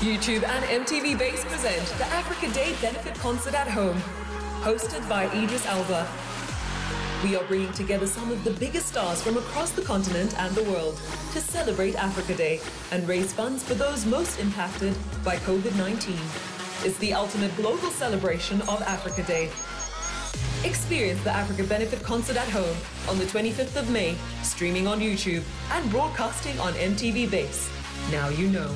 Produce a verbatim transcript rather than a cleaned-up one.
YouTube and M T V Base present the Africa Day Benefit Concert at Home, hosted by Idris Elba. We are bringing together some of the biggest stars from across the continent and the world to celebrate Africa Day and raise funds for those most impacted by COVID nineteen. It's the ultimate global celebration of Africa Day. Experience the Africa Benefit Concert at Home on the twenty-fifth of May, streaming on YouTube and broadcasting on M T V Base. Now you know.